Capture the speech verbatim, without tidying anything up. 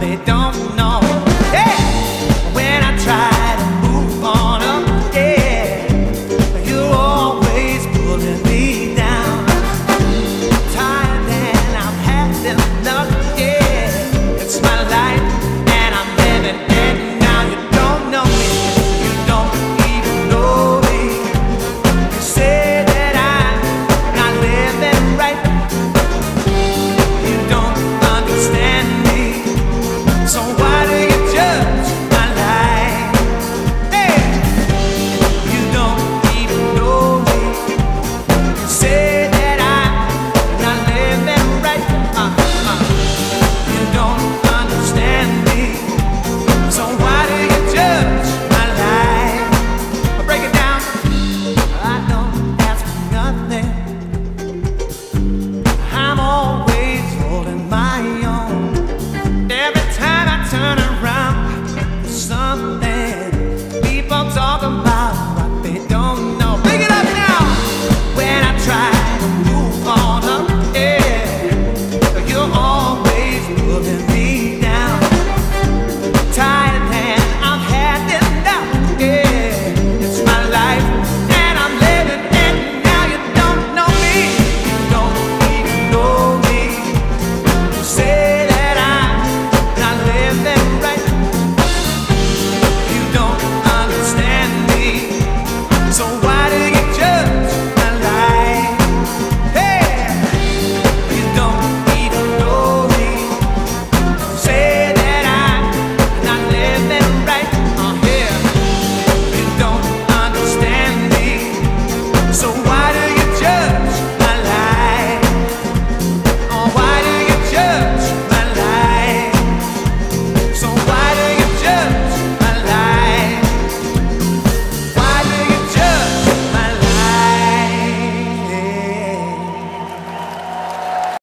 they don't know.